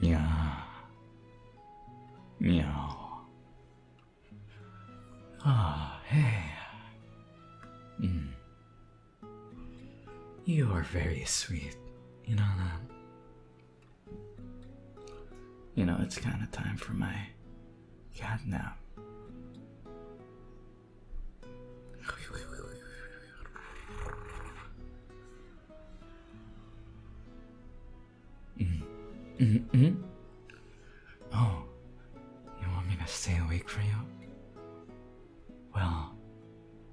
Meow. Meow. Ah, hey. Mm. You are very sweet. You know that? You know, it's kind of time for my cat nap. Mm-hmm. Oh, you want me to stay awake for you? Well,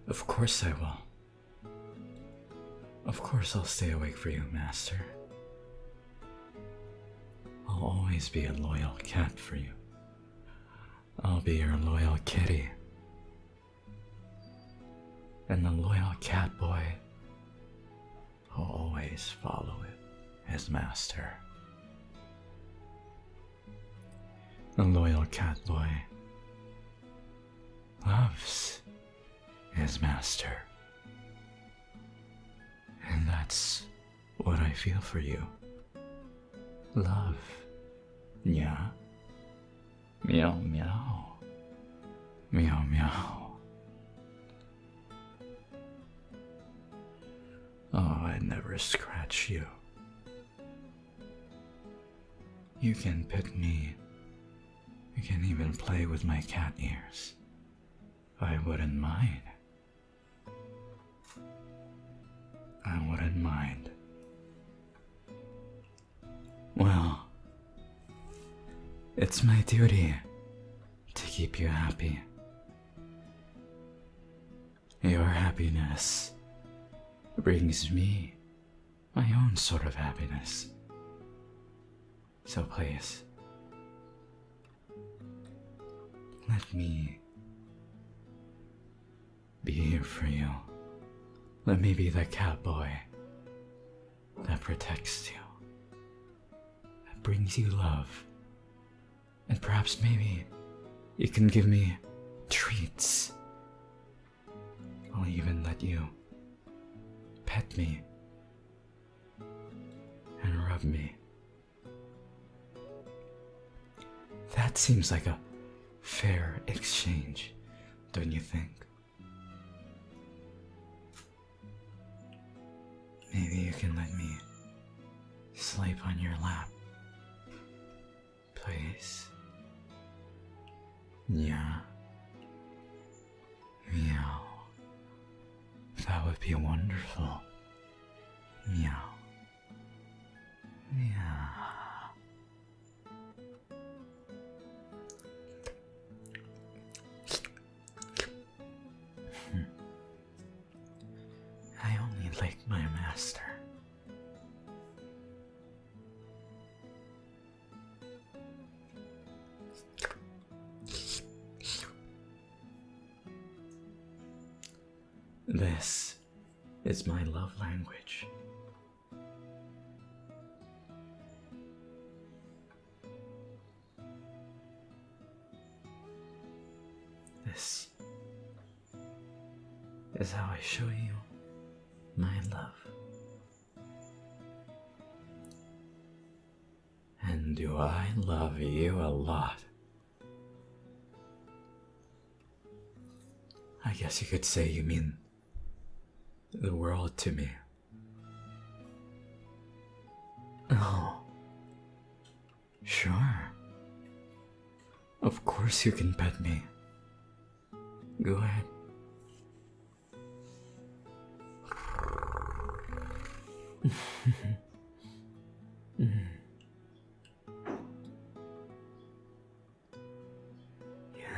of course I will. Of course I'll stay awake for you, Master. I'll always be a loyal cat for you. I'll be your loyal kitty. And the loyal cat boy will always follow his master. The loyal cat boy loves his master. And that's what I feel for you. Love. Yeah. Meow meow. Meow meow. Oh, I'd never scratch you. You can pet me. You can even play with my cat ears. I wouldn't mind. I wouldn't mind. Well, it's my duty to keep you happy. Your happiness brings me my own sort of happiness. So please, let me be here for you. Let me be the cat boy that protects you, that brings you love. And perhaps maybe you can give me treats. I'll even let you pet me and rub me. That seems like a fair exchange, don't you think? Maybe you can let me sleep on your lap, please. Yeah. Meow. That would be wonderful. Meow. Meow. This is my love language. This is how I show you my love. And do I love you a lot? I guess you could say you mean the world to me. Oh, sure. Of course you can pet me. Go ahead. You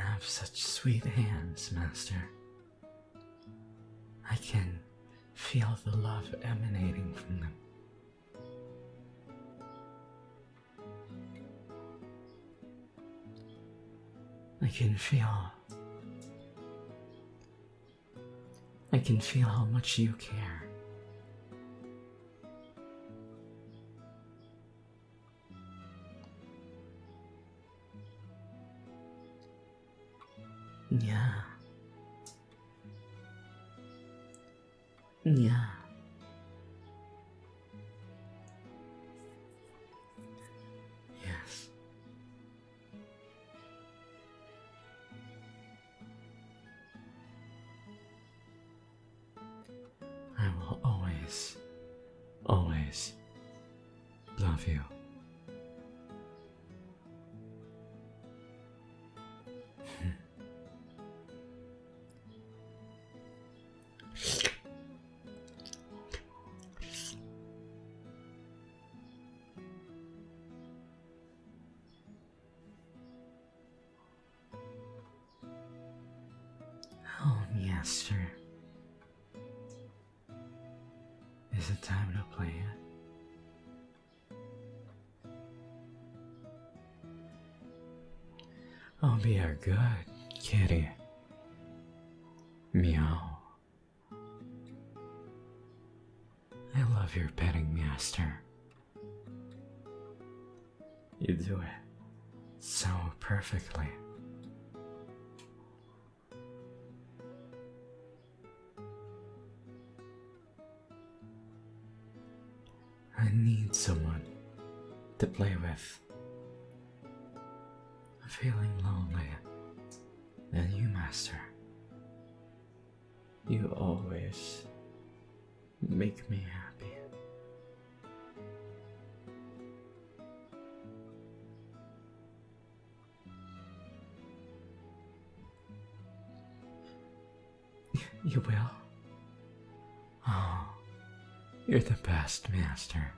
have such sweet hands, Master. I can feel the love emanating from them. I can feel how much you care. Yeah. Yeah. Yes. I will always, always love you. Is it time to play it? I'll be a good kitty. Meow. I love your petting master. You do it so perfectly. I need someone to play with. I'm feeling lonely, and you, master. You always make me happy. You will? Oh. You're the best, master.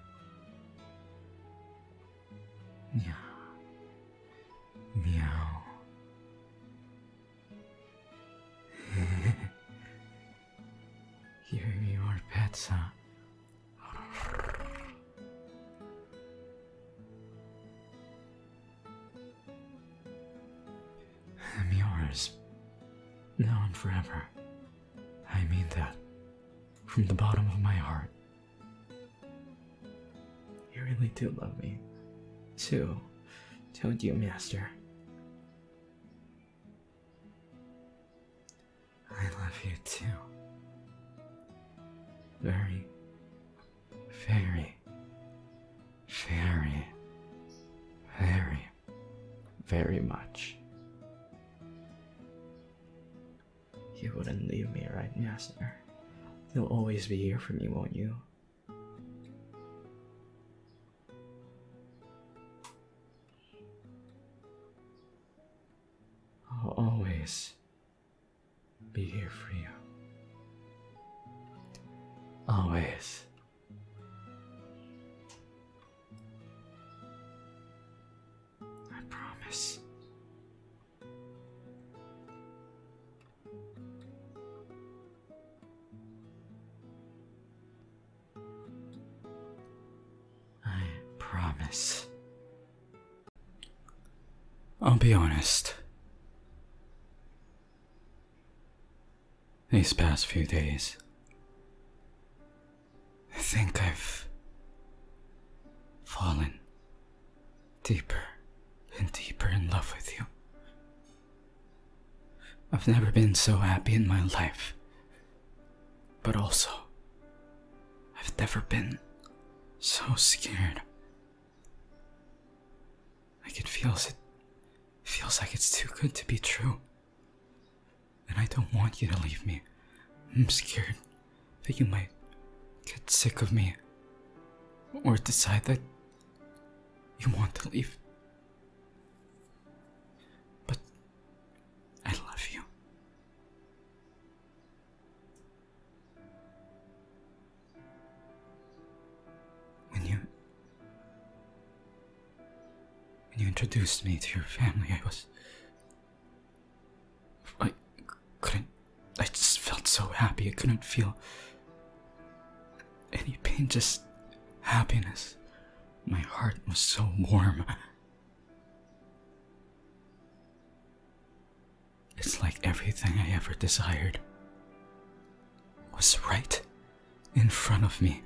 Meow. Meow. You're your pets, huh? I'm yours. Now and forever. I mean that. From the bottom of my heart. You really do love me, too, don't you, master? I love you too. Very, very, very, very, very much. You wouldn't leave me, right, master? You'll always be here for me, won't you? Be here for you. Always. I promise. I promise. I'll be honest. These past few days, I think I've fallen deeper and deeper in love with you. I've never been so happy in my life, but also, I've never been so scared. Like it feels like it's too good to be true. And I don't want you to leave me. I'm scared that you might get sick of me or decide that you want to leave. But I love you. When you introduced me to your family, I just felt so happy. I couldn't feel any pain, just happiness. My heart was so warm. It's like everything I ever desired was right in front of me.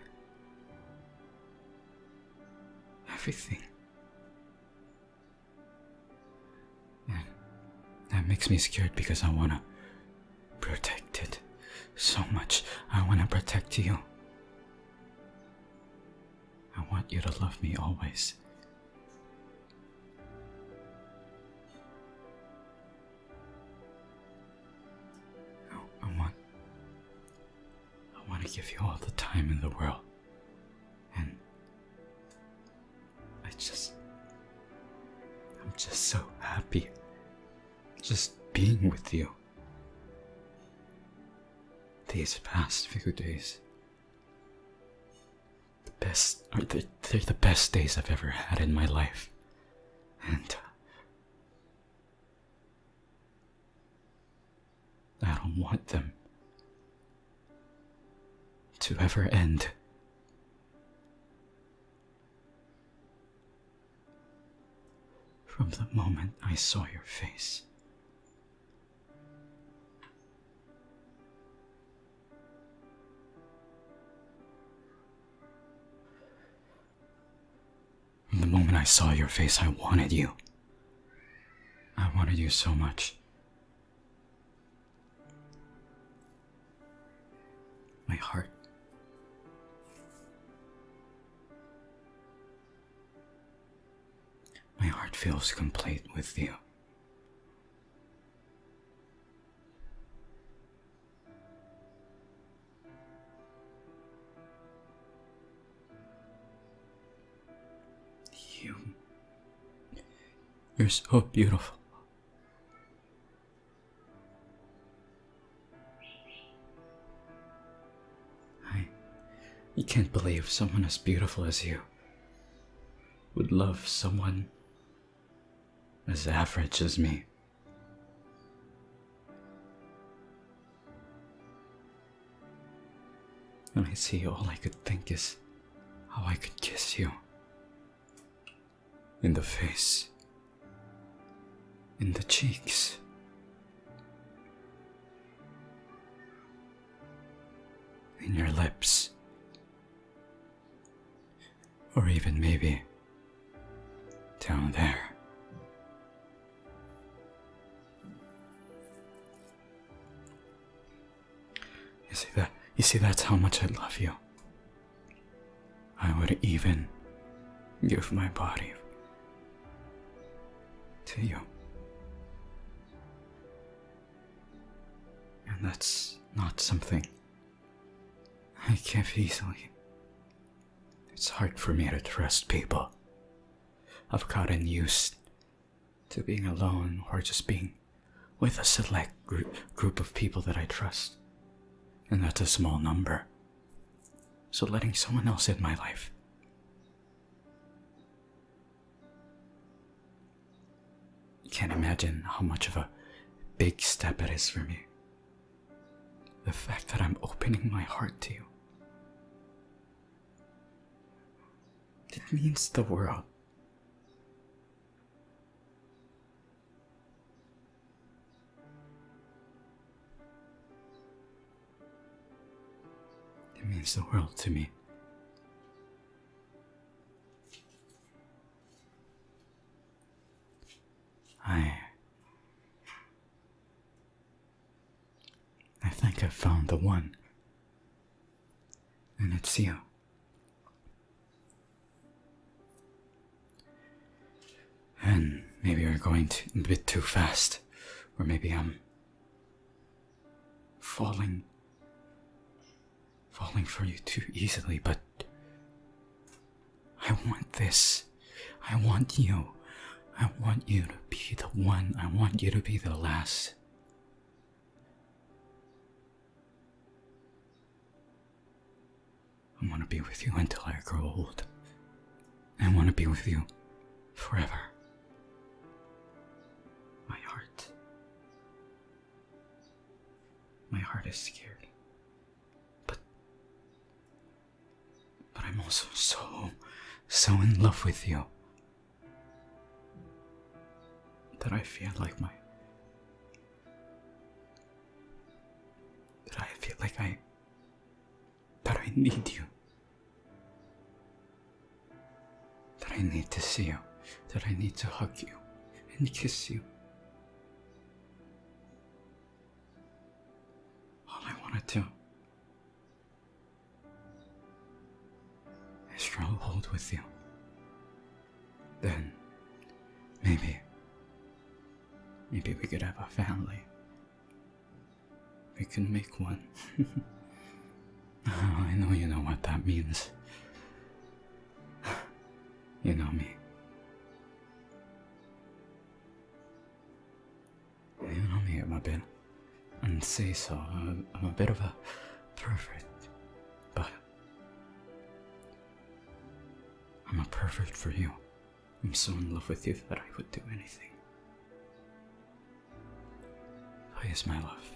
Everything. And that makes me scared because I want to protect it so much. I want to protect you. I want you to love me always. I give you all the time in the world. And I'm just so happy just being with you. These past few days, they're the best days I've ever had in my life. And I don't want them to ever end. From the moment I saw your face, I wanted you. I wanted you so much. My heart. My heart feels complete with you. You're so beautiful. You can't believe someone as beautiful as you would love someone as average as me. When I see you, all I could think is how I could kiss you in the face, in the cheeks. In your lips. Or even maybe down there. You see that? You see, that's how much I love you. I would even give my body to you. And that's not something I give easily. It's hard for me to trust people. I've gotten used to being alone or just being with a select group of people that I trust. And that's a small number. So letting someone else in my life, you can't imagine how much of a big step it is for me. The fact that I'm opening my heart to you. It means the world. It means the world to me. I think I've found the one. And it's you. And maybe we're going a bit too fast, or maybe I'm falling for you too easily, but I want this. I want you. I want you to be the one. I want you to be the last. I want to be with you until I grow old. I want to be with you forever. My heart is scared, but I'm also so in love with you that I feel like I need you, that I need to see you, that I need to hug you and kiss you. Too. I struggled with you. Then maybe we could have a family. We can make one. Oh, I know you know what that means. You know me. You know me a bit, and say so. I'm a bit of a pervert, but I'm a pervert for you. I'm so in love with you that I would do anything. Please, my love.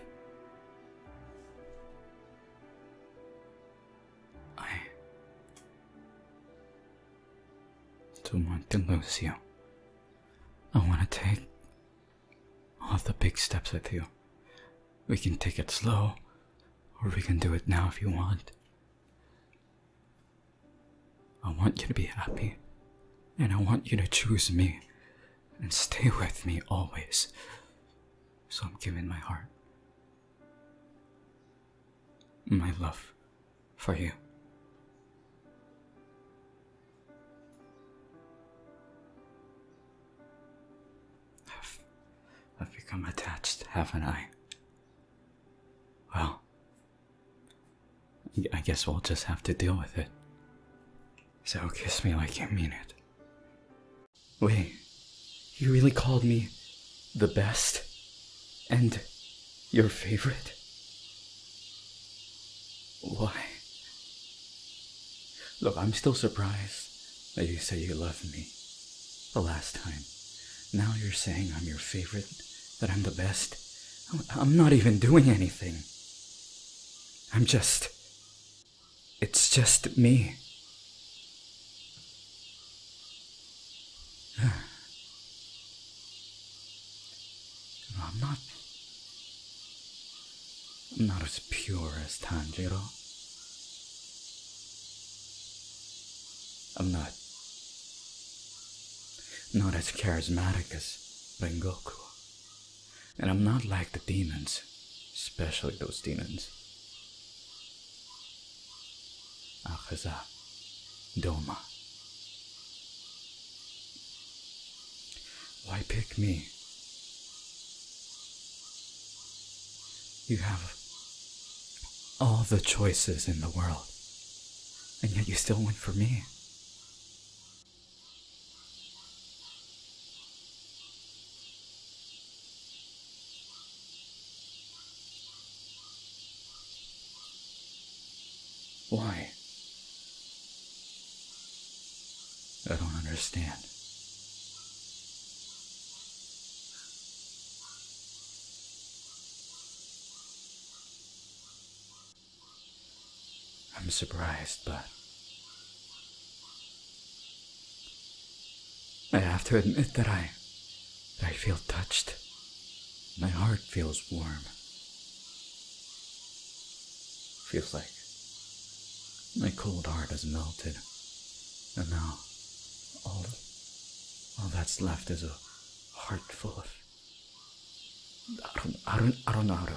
I don't want to lose you. I want to take all the big steps with you. We can take it slow, or we can do it now if you want. I want you to be happy, and I want you to choose me, and stay with me always. So I'm giving my heart, my love for you. I've become attached, haven't I? Well, I guess we'll just have to deal with it. So kiss me like you mean it. Wait, you really called me the best? And your favorite? Why? Look, I'm still surprised that you say you love me the last time. Now you're saying I'm your favorite, that I'm the best. I'm not even doing anything. I'm just... it's just me. I'm not as pure as Tanjiro. I'm not as charismatic as Rengoku. And I'm not like the demons, especially those demons. Akaza, Doma. Why pick me? You have all the choices in the world, and yet you still went for me. Why? I don't understand. I'm surprised, but I have to admit that I feel touched. My heart feels warm. Feels like my cold heart has melted, and now all that's left is a heart full of... I don't know how to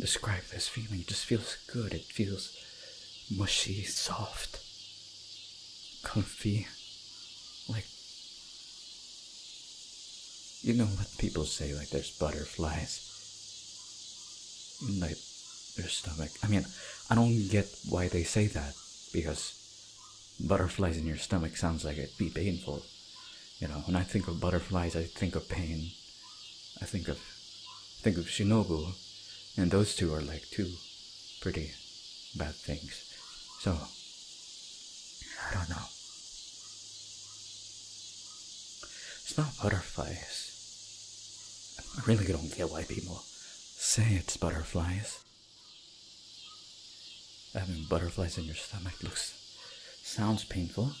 describe this feeling. It just feels good. It feels mushy, soft, comfy, like, you know what people say, like there's butterflies in like their stomach. I mean, I don't get why they say that, because butterflies in your stomach sounds like it'd be painful. You know, when I think of butterflies, I think of pain. I think of Shinobu, and those two are like two pretty bad things. So, I don't know. It's not butterflies. I really don't get why people say it's butterflies. Having butterflies in your stomach sounds painful.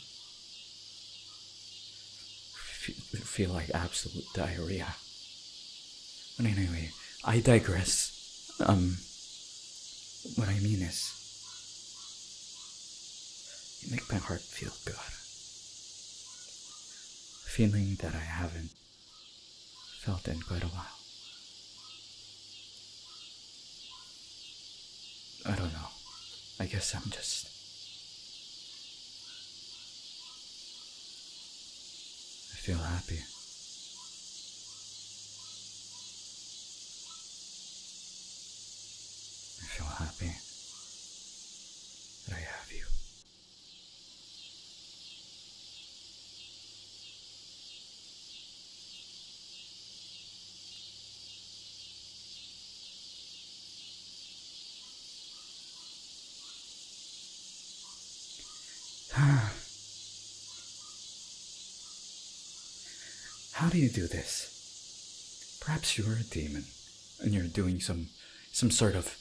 Feel like absolute diarrhea. But anyway, I digress. What I mean is, you make my heart feel good. A feeling that I haven't felt in quite a while. I don't know. I guess I'm just... I feel happy. I feel happy. How do you do this? Perhaps you're a demon, and you're doing some sort of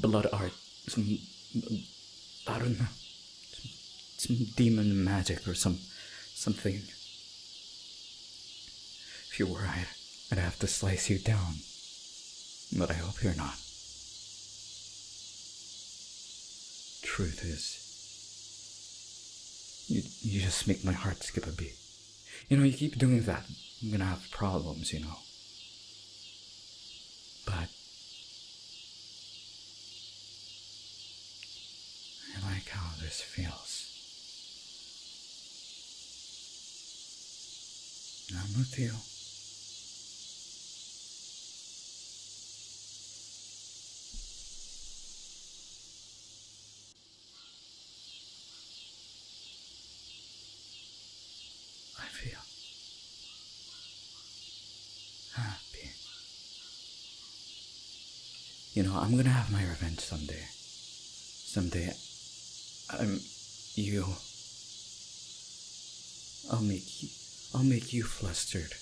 blood art, I don't know, some demon magic or something. If you were, I'd have to slice you down. But I hope you're not. Truth is, you just make my heart skip a beat. You know, you keep doing that, I'm gonna have problems, you know. But I like how this feels. I'm with you. You know, I'm gonna have my revenge someday. I'll make you flustered.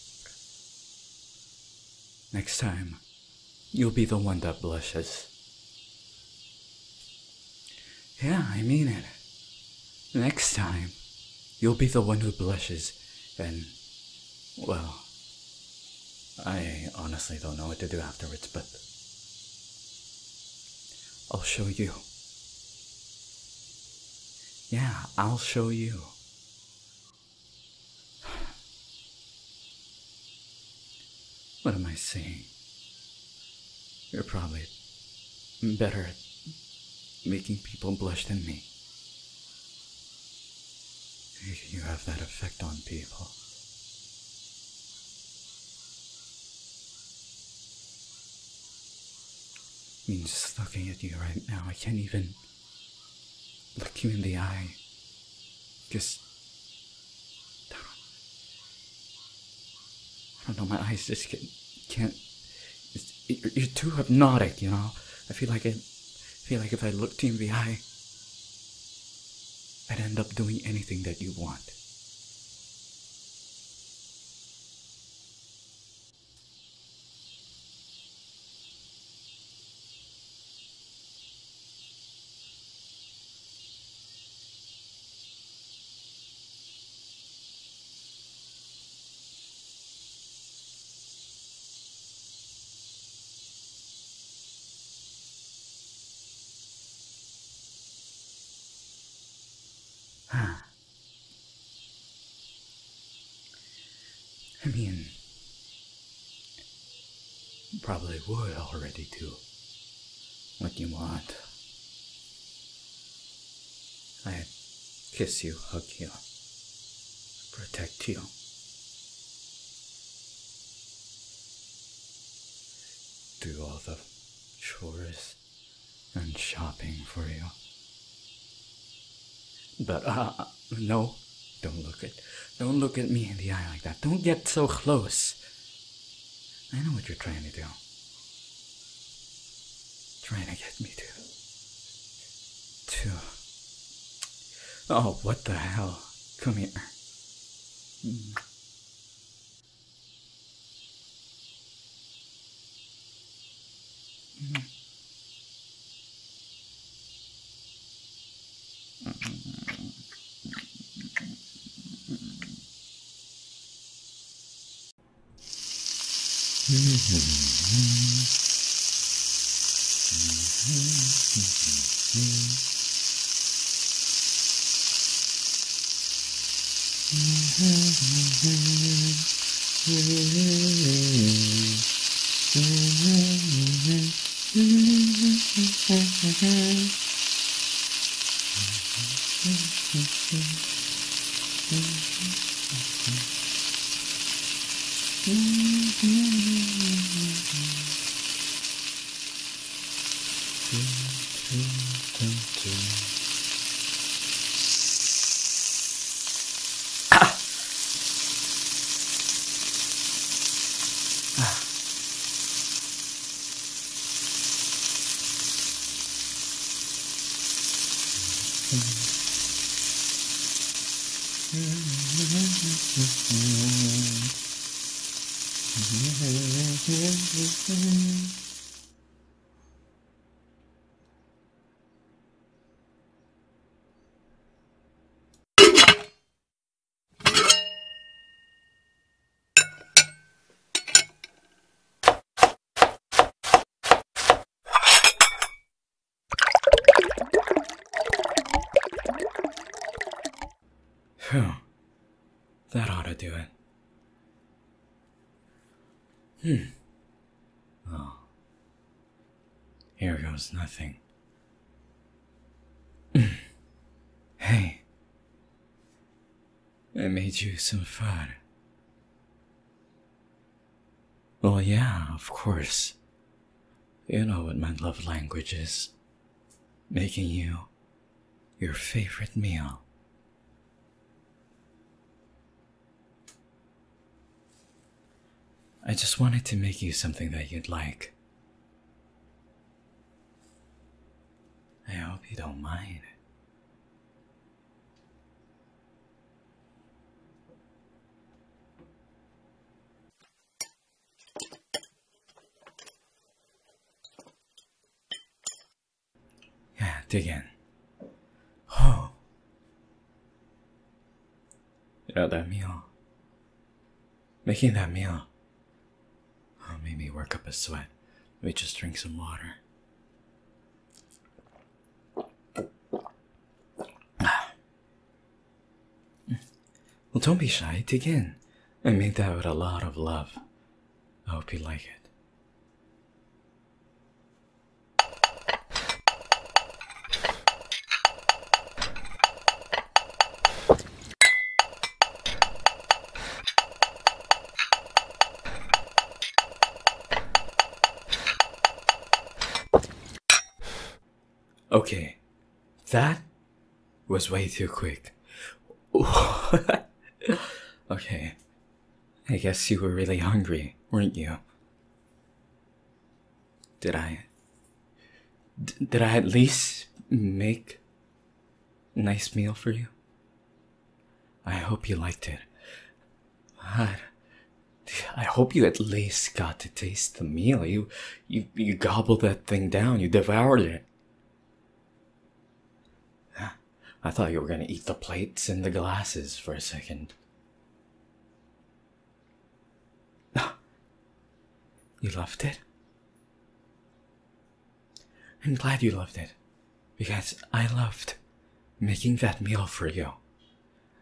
Next time, you'll be the one that blushes. Yeah, I mean it. Next time, you'll be the one who blushes, and, well, I honestly don't know what to do afterwards, but I'll show you. Yeah, I'll show you. What am I saying? You're probably better at making people blush than me. You have that effect on people. I mean, just looking at you right now, I can't even look you in the eye. Just, I don't know, my eyes just can't. You're too hypnotic, you know. I feel like if I looked you in the eye, I'd end up doing anything that you want. I mean, probably would already do what you want. I'd kiss you, hug you, protect you. Do all the chores and shopping for you. But, no, don't look at me in the eye like that. Don't get so close. I know what you're trying to do. Trying to get me to... Oh, what the hell? Come here. That ought to do it. Oh. Here goes nothing. Hey. I made you some fun. Well, yeah, of course. You know what my love language is. Making you your favorite meal. I just wanted to make you something that you'd like. I hope you don't mind. Yeah, dig in. Oh. Yeah, that meal. Making that meal. Made me work up a sweat. Let me just drink some water. Well, don't be shy. Dig in. I made that with a lot of love. I hope you like it. Okay, that was way too quick. Okay, I guess you were really hungry, weren't you? Did I at least make a nice meal for you? I hope you liked it. I hope you at least got to taste the meal. You gobbled that thing down. You devoured it. I thought you were gonna eat the plates and the glasses for a second. You loved it? I'm glad you loved it, because I loved making that meal for you.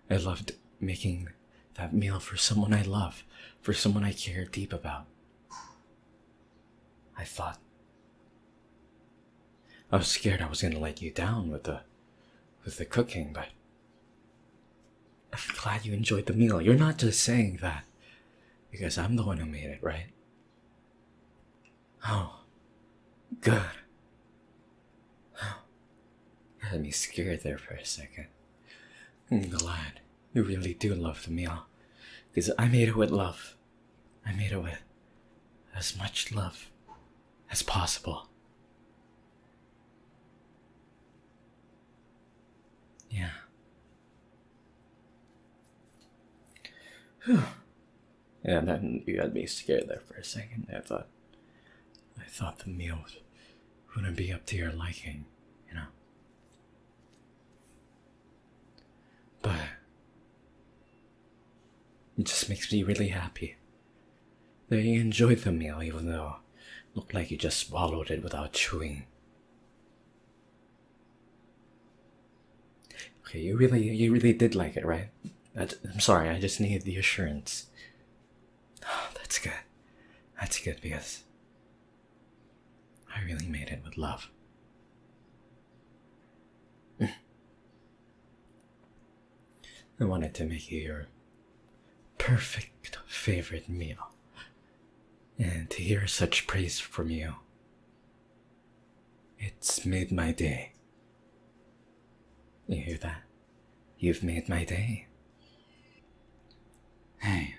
I loved making that meal for someone I love, for someone I care deep about. I was scared I was gonna let you down with the cooking, but I'm glad you enjoyed the meal. You're not just saying that because I'm the one who made it, right? Oh, good. You had me scared there for a second. I'm glad you really do love the meal, because I made it with love. I made it with as much love as possible. Yeah. Yeah, then you had me scared there for a second. I thought the meal wouldn't be up to your liking, you know. But it just makes me really happy that you enjoyed the meal, even though it looked like you just swallowed it without chewing. Okay, you really did like it, right? I'm sorry, I just needed the assurance. Oh, that's good. That's good, because I really made it with love. I wanted to make you your perfect favorite meal. And to hear such praise from you, it's made my day. You hear that? You've made my day. Hey.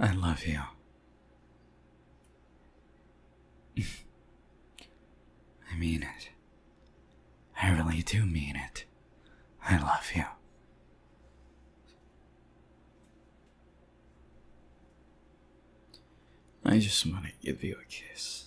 I love you. I mean it. I really do mean it. I love you. I just want to give you a kiss.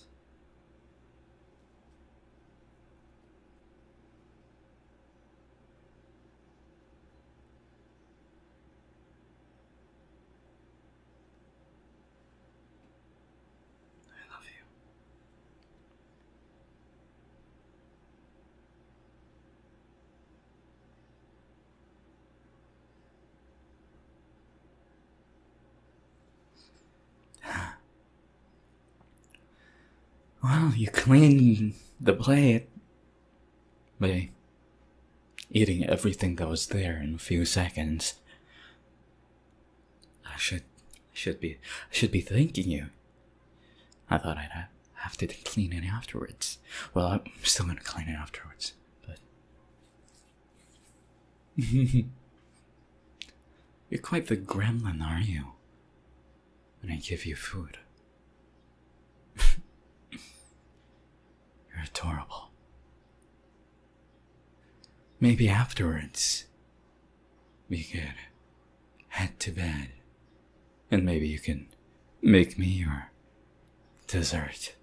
Well, you cleaned the plate by eating everything that was there in a few seconds. I should be thanking you. I thought I'd have to clean it afterwards. Well, I'm still gonna clean it afterwards, but you're quite the gremlin, are you? When I give you food. Adorable. Maybe afterwards we could head to bed and maybe you can make me your dessert.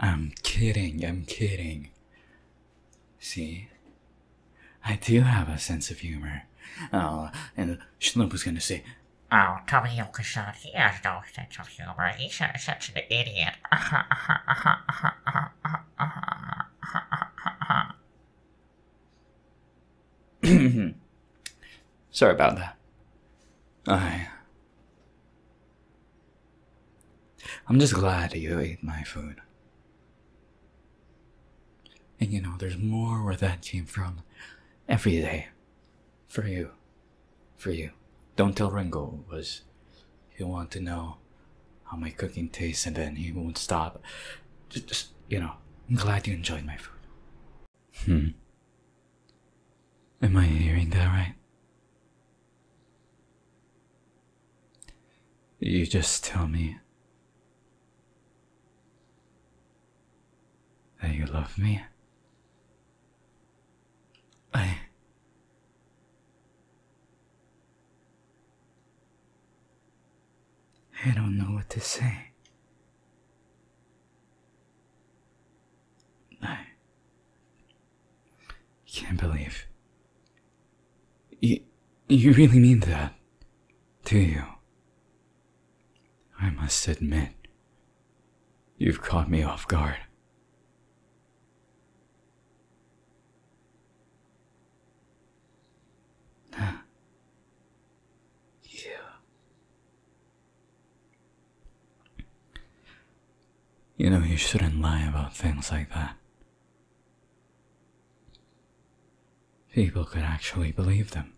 I'm kidding. See? I do have a sense of humor. Oh, and Shinobu's gonna say, "Oh, Tomioka-san, he has no sense of humor. He's such an idiot." Sorry about that. I'm just glad you ate my food. And you know, there's more where that came from every day. For you. For you. Don't tell Ringo, was he'll want to know how my cooking tastes and then he won't stop. Just you know, I'm glad you enjoyed my food. Am I hearing that right? You just tell me that you love me. I don't know what to say. I can't believe. You really mean that, do you? I must admit, you've caught me off guard. You know, you shouldn't lie about things like that. People could actually believe them.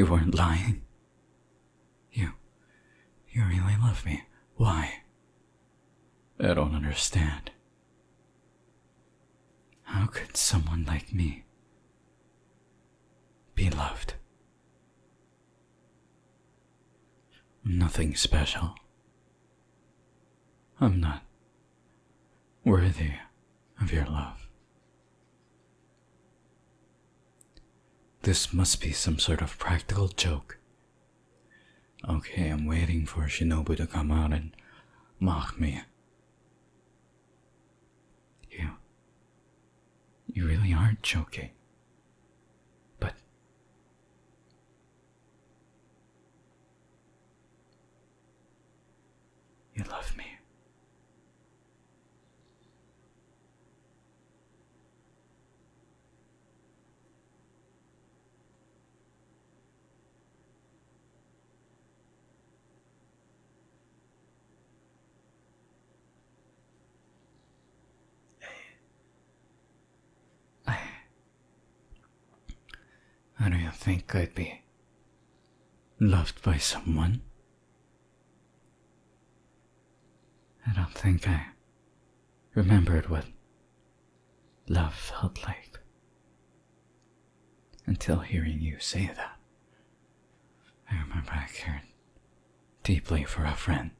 You weren't lying. You really love me. Why? I don't understand. How could someone like me be loved? I'm nothing special. I'm not worthy of your love. This must be some sort of practical joke. Okay, I'm waiting for Shinobu to come out and mock me. You really aren't joking. You love me. I don't think I'd be loved by someone. I don't think I remembered what love felt like until hearing you say that. I remember I cared deeply for a friend,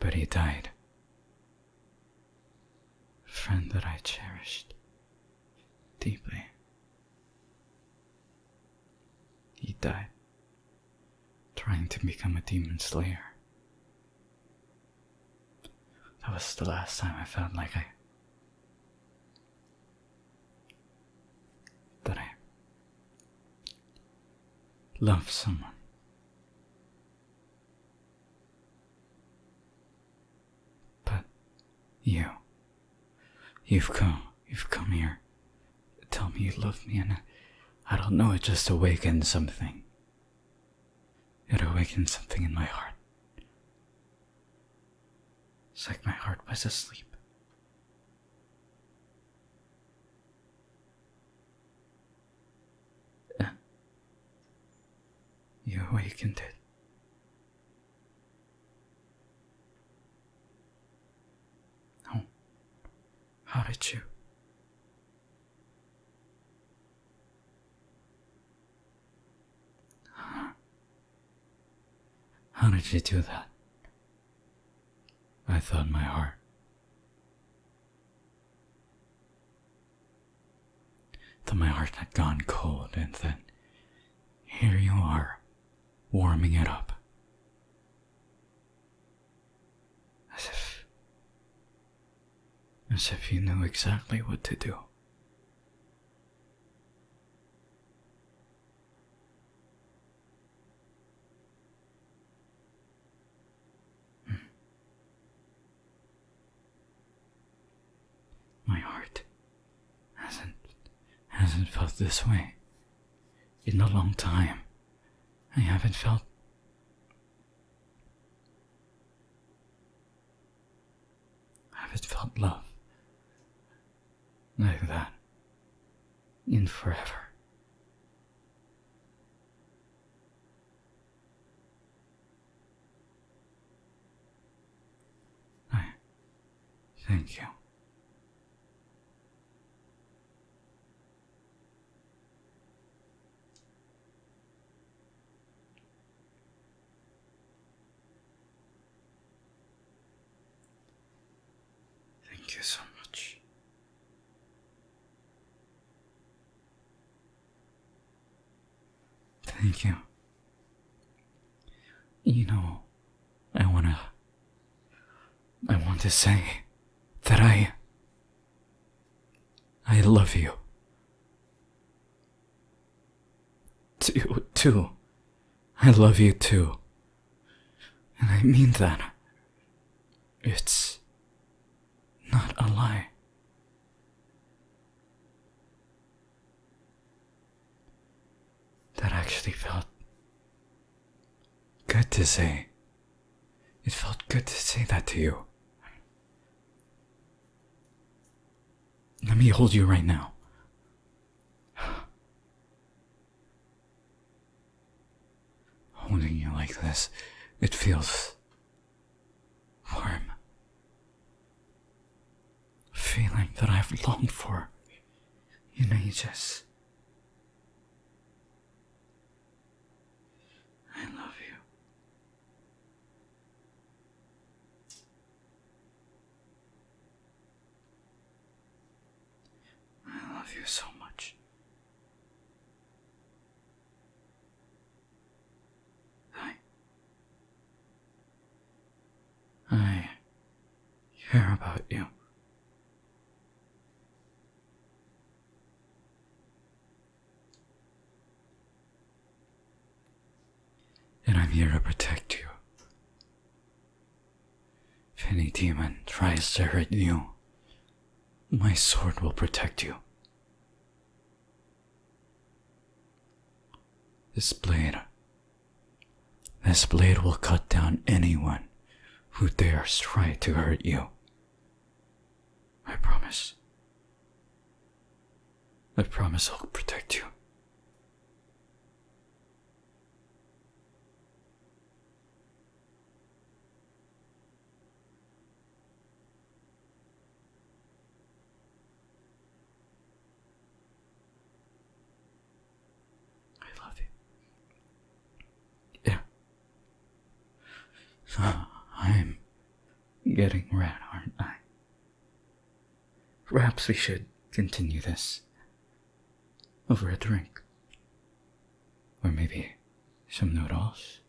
but he died friend that I cherished deeply. He died trying to become a demon slayer. That was the last time I felt like I loved someone. But you've come here to tell me you love me, and I don't know, it just awakened something. It awakened something in my heart. It's like my heart was asleep. And you awakened it. Oh, how did you? How did you do that? I thought my heart. That my heart had gone cold, and then here you are, warming it up. As if you knew exactly what to do. My heart hasn't felt this way in a long time. I haven't felt love like that in forever. I thank you. Thank you so much. Thank you. You know, I want to say that I love you. Too. I love you too. And I mean that. It's not a lie. That actually felt good to say. It felt good to say that to you. Let me hold you right now. Holding you like this, it feels warm. Feeling that I've longed for in ages. I love you. I love you so much. I care about you. And I'm here to protect you. If any demon tries to hurt you, my sword will protect you. This blade will cut down anyone who dares try to hurt you. I promise. I promise I'll protect you. I'm getting red, aren't I? Perhaps we should continue this over a drink, or maybe some noodles.